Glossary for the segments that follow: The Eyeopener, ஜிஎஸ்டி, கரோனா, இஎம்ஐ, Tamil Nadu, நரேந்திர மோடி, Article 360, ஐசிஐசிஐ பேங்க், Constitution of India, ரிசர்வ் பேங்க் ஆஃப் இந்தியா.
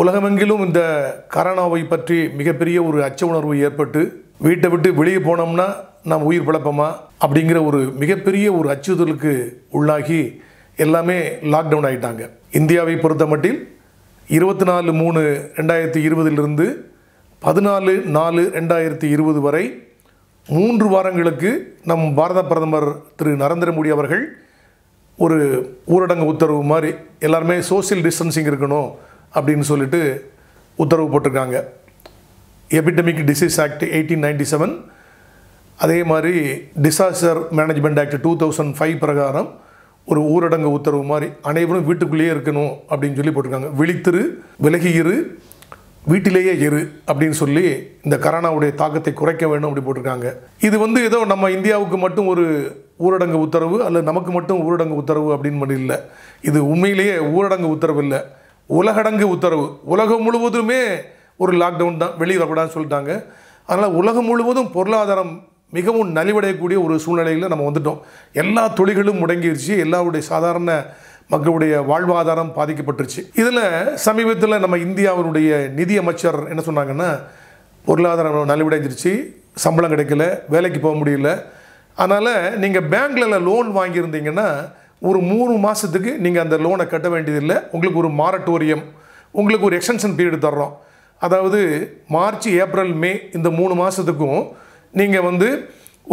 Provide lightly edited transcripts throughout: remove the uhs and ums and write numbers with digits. உலகமெங்கிலும் இந்த கரோனாவை பற்றி மிகப்பெரிய ஒரு அச்ச உணர்வு ஏற்பட்டு வீட்டை விட்டு வெளியே போனோம்னா நாம் உயிர் பிழைப்போமா அப்படிங்கிற ஒரு மிகப்பெரிய ஒரு அச்சுறுத்தலுக்கு உள்ளாகி எல்லாமே லாக்டவுன் ஆயிட்டாங்க. இந்தியாவை பொறுத்தமட்டில் 24/3/2020 14/4/2020 வரை 3 வாரங்களுக்கு நம் பாரத பிரதமர் திரு நரேந்திர மோடி அவர்கள் ஒரு ஊரடங்கு உத்தரவு மாதிரி எல்லாருமே சோஷியல் டிஸ்டன்சிங் இருக்கணும் அப்படினு சொல்லிட்டு உத்தரவு போட்டுருக்காங்க. எபிடெமிக் டிசீஸ் ஆக்ட் 1897 அதே மாதிரி டிசாஸ்டர் மேனேஜ்மெண்ட் ஆக்ட் 2005 பிரகாரம் ஒரு ஊரடங்கு உத்தரவு மாதிரி அனைவரும் வீட்டுக்குள்ளேயே இருக்கணும் அப்படின்னு சொல்லி போட்டிருக்காங்க. விழித்திரு, விலகியிரு, வீட்டிலேயே இரு அப்படின்னு சொல்லி இந்த கரோனாவுடைய தாக்கத்தை குறைக்க வேண்டும் அப்படி போட்டிருக்காங்க. இது ஏதோ நம்ம இந்தியாவுக்கு மட்டும் ஒரு ஊரடங்கு உத்தரவு அல்லது நமக்கு மட்டும் ஊரடங்கு உத்தரவு அப்படின்னு மட்டும் இல்லை. இது உண்மையிலேயே ஊரடங்கு உத்தரவு இல்லை, உலகடங்கு உத்தரவு. உலகம் முழுவதுமே ஒரு லாக்டவுன் தான், வெளியே வரக்கூடாதுன்னு சொல்லிட்டாங்க. அதனால் உலகம் முழுவதும் பொருளாதாரம் மிகவும் நலிவடையக்கூடிய ஒரு சூழ்நிலையில் நம்ம வந்துட்டோம். எல்லா தொழில்களும் முடங்கிடுச்சு, எல்லாருடைய சாதாரண மக்களுடைய வாழ்வாதாரம் பாதிக்கப்பட்டுருச்சு. இதில் சமீபத்தில் நம்ம இந்தியாவினுடைய நிதியமைச்சர் என்ன சொன்னாங்கன்னா, பொருளாதாரம் நலிவடைஞ்சிருச்சு, சம்பளம் கிடைக்கல, வேலைக்கு போக முடியல, அதனால் நீங்கள் பேங்க்ல லோன் வாங்கியிருந்தீங்கன்னா ஒரு 3 மாதத்துக்கு நீங்கள் அந்த லோனை கட்ட வேண்டியதில்லை, உங்களுக்கு ஒரு மாரட்டோரியம், உங்களுக்கு ஒரு எக்ஸ்டென்ஷன் பீரியட் தர்றோம். அதாவது மார்ச், ஏப்ரல், மே இந்த 3 மாதத்துக்கும் நீங்கள்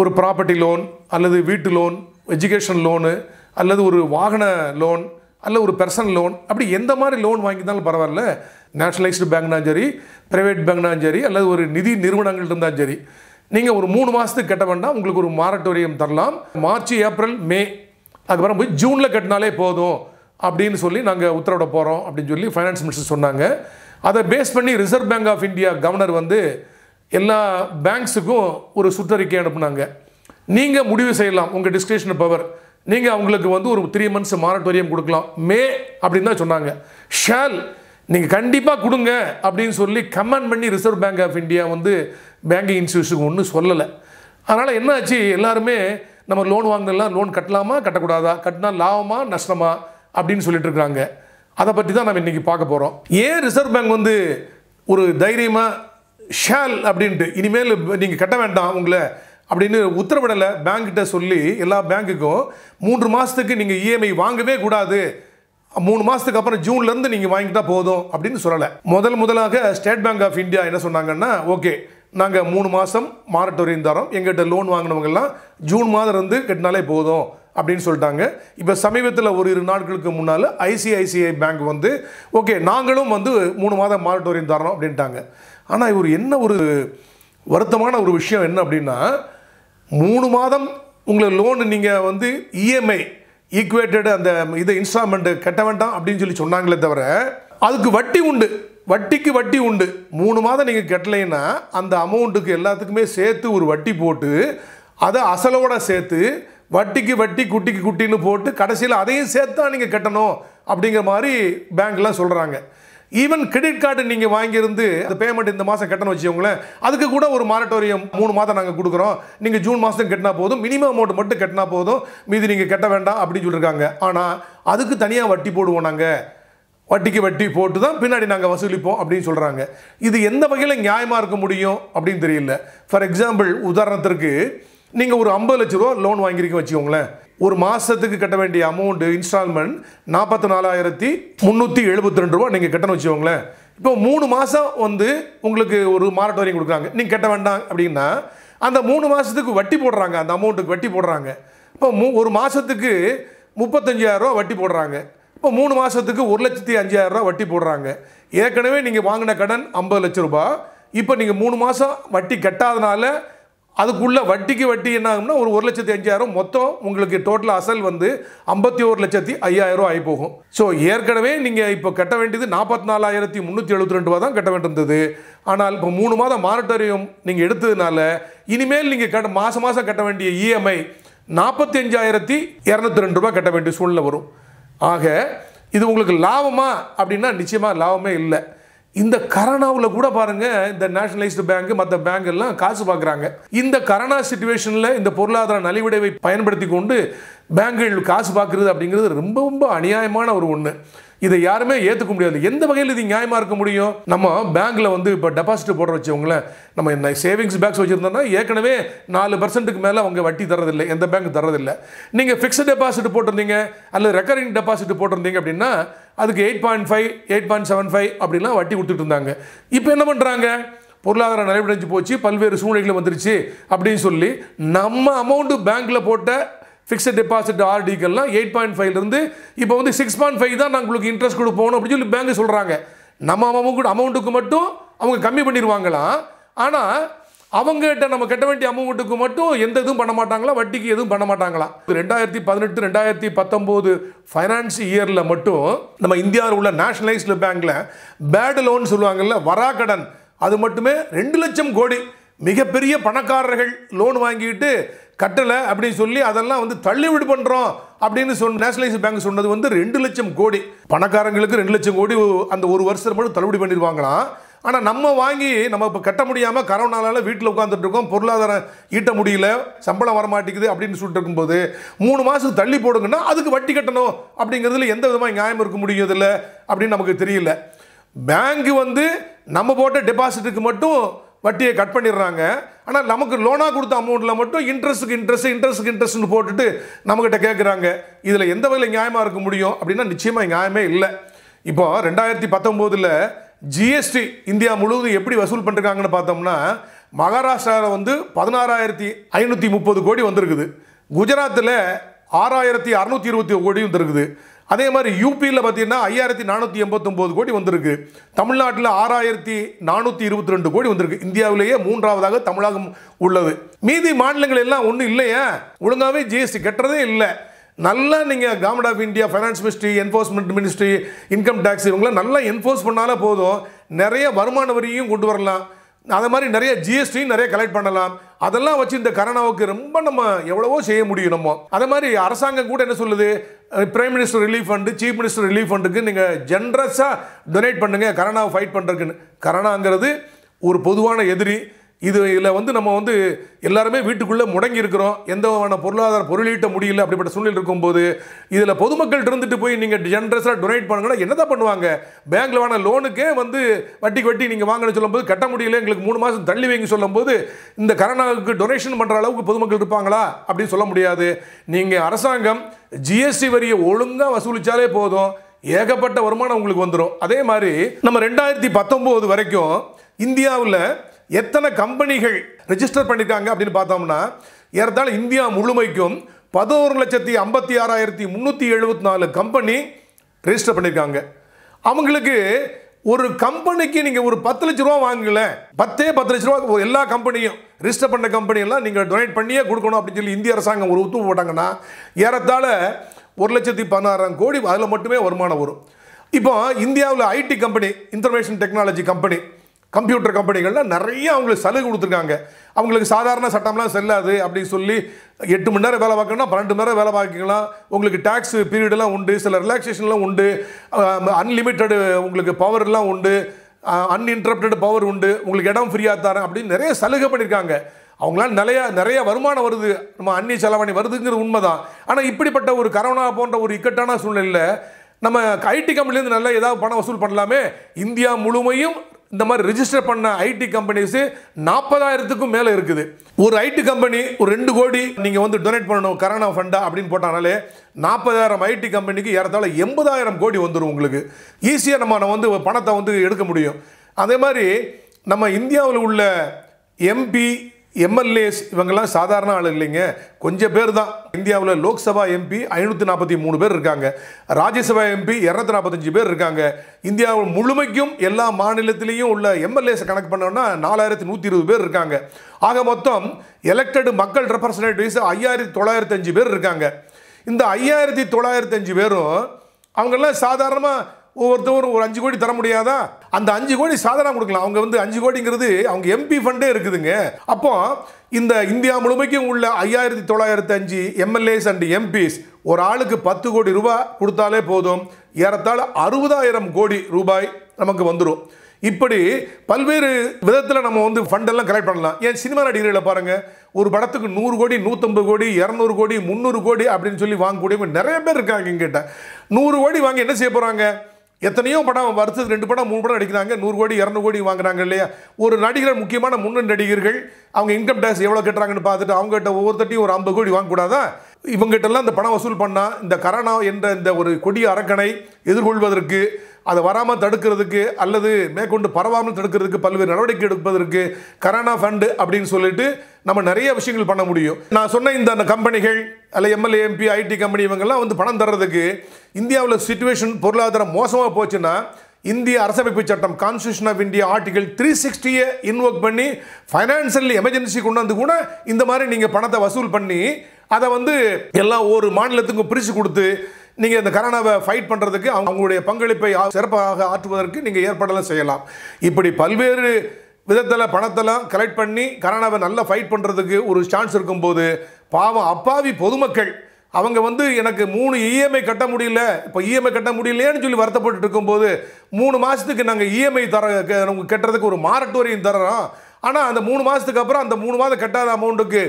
ஒரு ப்ராப்பர்ட்டி லோன் அல்லது வீட்டு லோன், எஜுகேஷன் லோனு அல்லது ஒரு வாகன லோன் அல்லது ஒரு பர்சனல் லோன், அப்படி எந்த மாதிரி லோன் வாங்கியிருந்தாலும் பரவாயில்ல, நேஷ்னலைஸ்டு பேங்க்னாலும் சரி, ப்ரைவேட் பேங்க்னாலும் சரி, அல்லது ஒரு நிதி நிறுவனங்கள் இருந்தாலும் சரி, நீங்கள் ஒரு 3 மாதத்துக்கு கட்ட வேண்டாம், உங்களுக்கு ஒரு மாரட்டோரியம் தரலாம். மார்ச், ஏப்ரல், மே அதுக்கப்புறம் போய் ஜூனில் கட்டினாலே போதும் அப்படின்னு சொல்லி நாங்கள் உத்தரவிட போகிறோம் அப்படின்னு சொல்லி ஃபைனான்ஸ் மினிஸ்டர் சொன்னாங்க. அதை பேஸ் பண்ணி ரிசர்வ் பேங்க் ஆஃப் இந்தியா governor எல்லா பேங்க்ஸுக்கும் ஒரு சுற்றறிக்கை அனுப்புனாங்க. நீங்கள் முடிவு செய்யலாம், உங்கள் டிஸ்கிரிப்ஷன் பவர், நீங்கள் அவங்களுக்கு ஒரு 3 மந்த்ஸ் மாரட்டோரியம் கொடுக்கலாம் மே அப்படின்னு தான் சொன்னாங்க. ஷால் நீங்கள் கண்டிப்பாக கொடுங்க அப்படின்னு சொல்லி கமெண்ட் பண்ணி ரிசர்வ் பேங்க் ஆஃப் இந்தியா banking இன்ஸ்டியூஷனுக்கு ஒன்றும் சொல்லலை. அதனால் என்ன ஆச்சு, எல்லாருமே நம்ம லோன் வாங்கலாம், லோன் கட்டலாமா கட்டக்கூடாதா, கட்டினா லாபமா நஷ்டமா அப்படின்னு சொல்லிட்டு இருக்காங்க. அதை பற்றி தான் நம்ம இன்றைக்கி பார்க்க போகிறோம். ஏன் ரிசர்வ் பேங்க் ஒரு தைரியமாக ஷால் அப்படின்ட்டு இனிமேல் நீங்கள் கட்ட வேண்டாம் உங்களை அப்படின்னு உத்தரவிடலை பேங்க்கிட்ட சொல்லி எல்லா பேங்க்குக்கும் 3 மாதத்துக்கு நீங்கள் இஎம்ஐ வாங்கவே கூடாது, 3 மாதத்துக்கு அப்புறம் ஜூன்லேருந்து நீங்கள் வாங்கிட்டா போதும் அப்படின்னு சொல்லலை. முதலாக ஸ்டேட் பேங்க் ஆஃப் இந்தியா என்ன சொன்னாங்கன்னா, ஓகே நாங்கள் 3 மாதம் மாரட்டோரியம் தரோம், எங்கிட்ட லோன் வாங்கினவங்கெல்லாம் ஜூன் மாதம் இருந்து கட்டினாலே போதும் அப்படின்னு சொல்லிட்டாங்க. இப்போ சமீபத்தில் ஒரு 2 நாட்களுக்கு முன்னால் ஐசிஐசிஐ பேங்க் ஓகே நாங்களும் 3 மாதம் மாரட்டோரியம் தரோம் அப்படின்ட்டாங்க. ஆனால் இவர் என்ன ஒரு வருத்தமான ஒரு விஷயம் என்ன அப்படின்னா, 3 மாதம் உங்களை லோனு நீங்கள் இஎம்ஐ ஈக்குவேட்டட் அந்த இதை இன்ஸ்டால்மெண்ட்டு கட்ட வேண்டாம் அப்படின்னு சொல்லி சொன்னாங்களே தவிர அதுக்கு வட்டி உண்டு, வட்டிக்கு வட்டி உண்டு. 3 மாதம் நீங்கள் கட்டலைன்னா அந்த அமௌண்ட்டுக்கு எல்லாத்துக்குமே சேர்த்து ஒரு வட்டி போட்டு அதை அசலோட சேர்த்து வட்டிக்கு வட்டி குட்டிக்கு குட்டின்னு போட்டு கடைசியில் அதையும் சேர்த்து தான் நீங்கள் கட்டணும் அப்படிங்கிற மாதிரி பேங்க்லாம் சொல்கிறாங்க. ஈவன் கிரெடிட் கார்டு நீங்கள் வாங்கியிருந்து அந்த பேமெண்ட் இந்த மாதம் கட்டணும் வச்சுக்கோங்களேன், அதுக்கு கூட ஒரு மாரட்டோரியம் 3 மாதம் நாங்கள் கொடுக்குறோம், நீங்கள் ஜூன் மாதம் கட்டினா போதும், மினிமம் அமௌண்ட் மட்டும் கட்டினா போதும், மீது நீங்கள் கட்ட வேண்டாம் அப்படின்னு சொல்லியிருக்காங்க. ஆனால் அதுக்கு தனியாக வட்டி போடுவோம், நாங்கள் வட்டிக்கு வட்டி போட்டு தான் பின்னாடி நாங்கள் வசூலிப்போம் அப்படின்னு சொல்கிறாங்க. இது எந்த வகையில் நியாயமாக இருக்க முடியும் அப்படின்னு தெரியல. ஃபார் எக்ஸாம்பிள், உதாரணத்திற்கு நீங்கள் ஒரு 50 லட்ச ரூபா லோன் வாங்கியிருக்கீங்க வச்சுக்கோங்களேன், ஒரு மாதத்துக்கு கட்ட வேண்டிய அமௌண்ட் இன்ஸ்டால்மெண்ட் 44,372 ரூபா நீங்கள் கட்டணும் வச்சுக்கோங்களேன். இப்போ 3 மாதம் உங்களுக்கு ஒரு மாரட்டோரியம் கொடுக்குறாங்க, நீங்கள் கட்ட வேண்டாம் அப்படின்னா அந்த 3 மாதத்துக்கு வட்டி போடுறாங்க, அந்த அமௌண்ட்டுக்கு வட்டி போடுறாங்க. இப்போ ஒரு மாதத்துக்கு 35,000 ரூபா வட்டி போடுறாங்க, இப்போ 3 மாதத்துக்கு 1,05,000 ரூபா வட்டி போடுறாங்க. ஏற்கனவே நீங்கள் வாங்கின கடன் 50 லட்ச ரூபா, இப்போ நீங்கள் 3 மாதம் வட்டி கட்டாதனால அதுக்குள்ள வட்டிக்கு வட்டி என்ன ஆகும்னா ஒரு 1,05,000 மொத்தம் உங்களுக்கு டோட்டல் அசல் 51,05,000 ஆகி போகும். ஸோ ஏற்கனவே நீங்கள் இப்போ கட்ட வேண்டியது 44,372 ரூபா தான் கட்ட வேண்டியிருந்தது, ஆனால் இப்போ 3 மாதம் மாரட்டோரியம் நீங்கள் எடுத்ததுனால இனிமேல் நீங்கள் மாதம் மாதம் கட்ட வேண்டிய இஎம்ஐ 45,202 ரூபா கட்ட வேண்டிய சூழ்நிலை வரும். ஆக இது உங்களுக்கு லாபமா அப்படின்னா நிச்சயமாக லாபமே இல்லை. In the Karana Laguda the nationalized bank, Mata Bank, Kasubagranga. In the Karana situation, in the Purla, Nalivade, Pine Bertigunde, Bank and Kasubakri, Rumbumba, Aniaimana or Wunda. If the Yarme Yetukumia, Yen the Bagalithi Yaimar Kumurio, Nama, Bank Lavandu, but deposit border Chungla, Nama savings bags, which is not yet away, 4% Mela on Gavati and the bank Daradilla. Ning a fixed deposit to port on the recurring deposit to port on the Abdina, other 8.5, 8.75 Abdina, what you would Now, what are பொருளாதார நலவடைஞ்சு போச்சு பல்வேறு சூழ்நிலைகள் வந்துருச்சு அப்படி சொல்லி நம்ம amount பேங்க்ல போட்ட ஃபிக்ஸட் டெபாசிட் ஆர்டிகல்லாம் 8.5 ல இருந்து இப்போ வந்து 6.5 தான் நான் உங்களுக்கு இன்ட்ரஸ்ட் கொடுப்போம் அப்படி சொல்லி பேங்க் சொல்றாங்க நம்ம அமௌண்ட்க்கு மட்டும் அவங்க கம்மி பண்ணிடுவாங்களா ஆனா அவங்கட்ட நம்ம கட்ட வேண்டிய அமௌண்ட்க்கு மட்டும் எந்த எதுவும் பண்ண மாட்டாங்களா வட்டிக்கு எதுவும் பண்ண மாட்டாங்களா 2018 2019 ஃபைனான்ஸ் இயர்ல மட்டும் நம்ம இந்தியால உள்ள நேஷனலைஸ்ட் பேங்க்ல பேட் லோன் சொல்வாங்கல்ல வராக்கடன் அது மட்டுமே 2 லட்சம் கோடி மிகப்பெரிய பணக்காரர்கள் லோன் வாங்கிட்டு கட்டல அப்படி சொல்லி அதெல்லாம் வந்து தள்ளுபடி பண்றோம் அப்படினு சொன்ன நேஷனலைஸ்ட் பேங்க் சொன்னது வந்து 2 லட்சம் கோடி பணக்காரங்களுக்கு 2 லட்சம் கோடி அந்த ஒரு வருஷத்துல மட்டும் தள்ளுபடி பண்ணிடுவாங்களா ஆனா நம்ம வாங்கி நம்ம இப்ப கட்ட முடியாம கரோனால வீட்ல உட்கார்ந்துட்டு இருக்கோம் பொருளாதார ஈட்ட முடியல சம்பளம் வர மாட்டேங்குது அப்படினு சொல்லிட்டு இருக்கும்போது 3 மாசம் தள்ளி போடுங்கன்னா அதுக்கு வட்டி கட்டணும் அப்படிங்கிறதுல எந்த விதமா நியாயம் இருக்க முடியுது இல்ல அப்படி நமக்கு தெரியல பேங்க் வந்து நம்ம போட்ட டெபாசிட்க்கு மட்டும் வட்டியை கட் பண்ணிடுறாங்க ஆனா நமக்கு லோனா கொடுத்த அமௌண்ட்ல மட்டும் இன்ட்ரஸ்ட்னு போட்டுட்டு நமக்கிட்ட கேக்குறாங்க இதுல எந்த வகையில நியாயமா இருக்க முடியும் அப்படினா நிச்சயமா நியாயமே இல்ல இப்போ 2019 ல ஜிஎஸ்டி இந்தியா முழுவதும் எப்படி வசூல் பண்றாங்கன்னு பார்த்தோம்னா மகாராஷ்டிரால வந்து 16530 கோடி வந்திருக்குது குஜராத்ல 6621 கோடி வந்திருக்குது அதே மாதிரி யூபில பாத்தீங்கன்னா 5489 கோடி வந்திருக்கு தமிழ்நாட்டுல 6422 கோடி வந்திருக்கு இந்தியாவிலேயே மூன்றாவதாக தமிழகம் உள்ளது மீதி மாநிலங்கள் எல்லாம் ஒண்ணு இல்லையா ஒழுங்காவே ஜிஎஸ்டி கட்டறதே இல்ல நல்லா நீங்க government of India finance ministry enforcement ministry income tax இவங்க நல்லா என்ஃபோர்ஸ் பண்ணால போதும் நிறைய வருமான வரியும் கொண்டு வரலாம் அதே மாதிரி நிறைய ஜிஎஸ்டி நிறைய கலெக்ட் பண்ணலாம் அதெல்லாம் வச்சு இந்த கரோனாவுக்கு ரொம்ப நம்ம எவ்வளவோ செய்ய முடியும் நம்ம அதே மாதிரி அரசாங்கம் கூட என்ன சொல்லுது prime minister relief fund chief minister relief ஃபண்டுக்கு நீங்க ஜெனரஸா டொனேட் பண்ணுங்க கரோனாவை ஃபைட் பண்றதுக்கு கரோனாங்கிறது ஒரு பொதுவான எதிரி இதுல வந்து நம்ம வந்து எல்லாரும் வீட்டுக்குள்ள முடங்கி இருக்கிறோம் எந்தவன பொருளாதார பொருளீட்ட முடியல அப்படிப்பட்ட சூழ்நிலை இருக்கும்போது இதுல பொதுமக்கள் இருந்துட்டு போய் நீங்க ஜெனரஸா டொனேட் பண்ணுங்கனா என்னடா பண்ணுவாங்க பேங்க்ல வாங்குற லோனுக்கே வந்து வட்டிக்கு வட்டி நீங்க வாங்கணும் சொல்லும்போது கட்ட முடியல உங்களுக்கு 3 மாசம் தள்ளி வைங்க சொல்லும்போது இந்த கரோனாவுக்கு டொனேஷன் பண்ற அளவுக்கு பொதுமக்கள் இருப்பாங்களா அப்படி சொல்ல முடியாது நீங்க அரசாங்கம் ஜிஎஸ்டி வரியை ஒழுங்கா வசூலிச்சாலே போதும் ஏகப்பட்ட வருமானம் உங்களுக்கு வந்துரும் அதே மாதிரி நம்ம 2019 வரைக்கும் இந்தியாவுல எத்தனை கம்பெனிகள் ரெஜிஸ்டர் பண்ணிருக்காங்க அப்படினு பார்த்தோம்னா ஏறத்தாழ இந்தியா முழுமைக்கும் 1156374 கம்பெனி ரெஜிஸ்டர் பண்ணிருக்காங்க அவங்களுக்கு ஒரு கம்பெனிக்கு நீங்க ஒரு 10 லட்சம் ரூபாய் வாங்குங்களே 10 லட்சம் ரூபாய் எல்லா கம்பெனியும் ரெஜிஸ்டர் பண்ண கம்பெனி எல்லாம் நீங்க டொனேட் பண்ணியே கொடுக்கணும் அப்படி சொல்லி இந்திய அரசாங்கம் ஒரு உத்தரவு போட்டாங்கன்னா ஏறத்தாழ 1,16,000 கோடி அதுல மட்டுமே வருமானம் வரும் இப்போ இந்தியாவுல IT company information technology company computer கம்பெனிகள்ல நிறைய அவங்களுக்கு சலுகை கொடுத்துருக்காங்க அவங்களுக்கு சாதாரண சட்டம்லாம் செல்லாது அப்படி சொல்லி 8 மணி நேரம் வேலை பார்க்கணும்னா 12 மணி நேரம் வேலை பார்க்கலாம் உங்களுக்கு டாக்ஸ் பீரியட் எல்லாம் உண்டு சில ரிலாக்சேஷன்லாம் உண்டு அன்லிமிட்டட் உங்களுக்கு பவர் எல்லாம் உண்டு அன்இன்டரப்டட் பவர் உண்டு உங்களுக்கு இடம் ஃப்ரீயா தரேன் அப்படி நிறைய சலுகை பண்ணிருக்காங்க அவங்களால நிறைய வருமானம் வருது நம்ம அன்னி செலவணி வருதுங்கிறது உண்மைதான் ஆனா இப்படிப்பட்ட ஒரு கரோனா போன்ற ஒரு இக்கட்டான சூழ்நிலையில நம்ம ஐடி கம்பெனில இருந்து நல்ல ஏதாவது பணம் வசூல் பண்ணலாமே இந்தியா முழுமையும் இந்த மாதிரி ரெஜிஸ்டர் பண்ண ஐடி கம்பெனிஸ் 40000க்கும் மேல இருக்குது ஒரு ஐடி கம்பெனி ஒரு 2 கோடி நீங்க வந்து டொனேட் பண்ணனும் கரோனா ஃபண்டா அப்படினு போட்டானாலே 40000 ஐடி கம்பெனிக்கு ஏறத்தாழ 80000 கோடி வந்துரும் உங்களுக்கு ஈஸியா நம்ம வந்து பணத்தை வந்து எடுக்க முடியும் அதே மாதிரி நம்ம இந்தியாவுல உள்ள எம்பி எம்எல்ஏஸ் இவங்கலாம் சாதாரண ஆள் இல்லைங்க கொஞ்சம் பேர் தான் இந்தியாவுல லோக் சபா எம்பி 543 பேர் இருக்காங்க ராஜ்யசபா எம்பி 245 பேர் இருக்காங்க இந்தியாவுல முழுமைக்கும் எல்லா மாநிலத்திலயும் உள்ள எம்எல்ஏஸ் கணக்கு பண்ணோம்னா 4120 பேர் இருக்காங்க ஆக மொத்தம் எலெக்டட் மக்கள் ரெப்ரசன்டேட்டிவ்ஸ் 5905 பேர் இருக்காங்க இந்த 5905 பேரும் அவங்க எல்லாம் சாதாரணமா ஒவ்வொருத்தரும் ஒரு 5 கோடி தர முடியாதா அந்த 5 கோடி சாதாரண கொடுக்கலாம் அவங்க வந்து 5 கோடிங்கிறது அவங்க எம்பி ஃபண்டே இருக்குதுங்க அப்போ இந்த இந்தியா முழுமைக்கும் உள்ள 5905 எம்எல்ஏஸ் அண்ட் எம்பிஸ் ஒரு ஆளுக்கு 10 கோடி ரூபாய் கொடுத்தாலே போதும் ஏறத்தாழ 60000 கோடி ரூபாய் நமக்கு வந்துரும் இப்படி பல்வேறு விதத்துல நம்ம வந்து ஃபண்ட் எல்லாம் கலெக்ட் பண்ணலாம். ஏன் சினிமா நடிகர்களை பாருங்க, ஒரு படத்துக்கு 100 கோடி, 150 கோடி, 200 கோடி, 300 கோடி அப்படினு சொல்லி வாங்கக்கூடியவங்க நிறைய பேர் இருக்காங்க. இங்கட்ட 100 கோடி வாங்கி என்ன செய்ய போறாங்க? எத்தனையோ படம் வருஷத்துக்கு 2 படம் 3 படம் அடிக்குறாங்க, 100 கோடி 200 கோடி வாங்குறாங்க இல்லையா? ஒரு நடிகர், முக்கியமான முன்னணி நடிகர்கள், அவங்க இன்கம் டாக்ஸ் எவ்வளவு கட்டறாங்கன்னு பார்த்துட்டு அவங்க கிட்ட ஒவ்வொருத்தட்டியும் ஒரு 50 கோடி வாங்க கூடாதா? இவங்க கிட்ட எல்லாம் அந்த பணம் வசூல் பண்ணா இந்த கரோனா என்ற இந்த ஒரு கொடிய அரக்கனை எதிர்கொள்வதற்கு, அது வராம தடுக்கிறதுக்கு அல்லது மேற்கொண்டு பரவாமல் தடுக்கிறதுக்கு பல்வேறு நடவடிக்கை எடுப்பதற்கு கரோனா ஃபண்ட் அப்படின்னு சொல்லிட்டு நம்ம நிறைய விஷயங்கள் பண்ண முடியும். நான் சொன்ன இந்த கம்பெனிகள் அல்ல எம்எல்ஏ எம்பி ஐடி கம்பெனி இவங்கெல்லாம் வந்து பணம் தர்றதுக்கு இந்தியாவில் சுச்சுவேஷன் பொருளாதாரம் மோசமாக போச்சுன்னா இந்திய அரசமைப்பு சட்டம் constitution of India article 360 invoke பண்ணி ஃபைனான்சியல் எமர்ஜென்சி கொண்டு வந்து கூட இந்த மாதிரி நீங்கள் பணத்தை வசூல் பண்ணி அதை வந்து எல்லா ஒரு மாநிலத்துக்கும் பிரித்து கொடுத்து நீங்கள் இந்த கரோனாவை ஃபைட் பண்ணுறதுக்கு அவங்களுடைய பங்களிப்பை சிறப்பாக ஆற்றுவதற்கு நீங்கள் ஏற்பாடெல்லாம் செய்யலாம். இப்படி பல்வேறு விதத்தில் பணத்தெல்லாம் கலெக்ட் பண்ணி கரோனாவை நல்லா ஃபைட் பண்ணுறதுக்கு ஒரு சான்ஸ் இருக்கும்போது பாவம் அப்பாவி பொதுமக்கள் அவங்க வந்து எனக்கு 3 இஎம்ஐ கட்ட முடியல, இப்போ இஎம்ஐ கட்ட முடியலையேன்னு சொல்லி வருத்தப்பட்டு இருக்கும்போது 3 மாதத்துக்கு நாங்கள் இஎம்ஐ தர கட்டுறதுக்கு ஒரு மாரட்டோரியம் தரோம், ஆனால் அந்த 3 மாதத்துக்கு அப்புறம் அந்த 3 மாதம் கட்டாத அமௌண்ட்டுக்கு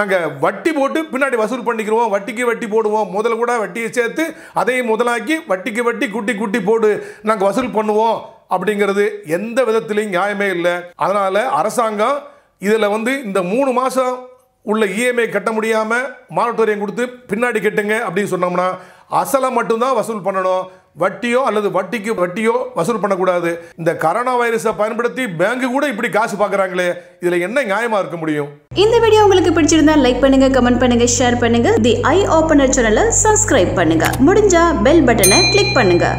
நாங்கள் வட்டி போட்டு பின்னாடி வசூல் பண்ணிக்கிறோம், வட்டிக்கு வட்டி போடுவோம், முதல்ல கூட வட்டியை சேர்த்து அதையும் முதலாக்கி வட்டிக்கு வட்டி குட்டி குட்டி போட்டு நாங்கள் வசூல் பண்ணுவோம் அப்படிங்கிறது எந்த விதத்துலையும் நியாயமே இல்லை. அதனால் அரசாங்கம் இதில் வந்து இந்த 3 மாதம் உள்ள இஎம்ஐ கட்ட முடியாமல் மாரட்டோரியம் கொடுத்து பின்னாடி கட்டுங்க அப்படின்னு சொன்னோம்னா அசலை மட்டும்தான் வசூல் பண்ணணும், வட்டியோ அல்லது வட்டிக்கு வட்டியோ வசூல் பண்ணக்கூடாது. இந்த கரோனா வைரஸை பயன்படுத்தி பேங்க் கூட இப்படி காசு பார்க்குறாங்களே, இதில் என்ன நியாயமாக இருக்க முடியும்? இந்த வீடியோ உங்களுக்கு பிடிச்சிருந்தா லைக் பண்ணுங்க, கமெண்ட் பண்ணுங்க, ஷேர் பண்ணுங்க. தி ஐ ஓபனர் சேனலை சப்ஸ்கிரைப் பண்ணுங்க, முடிஞ்சா பெல் பட்டனை கிளிக் பண்ணுங்க.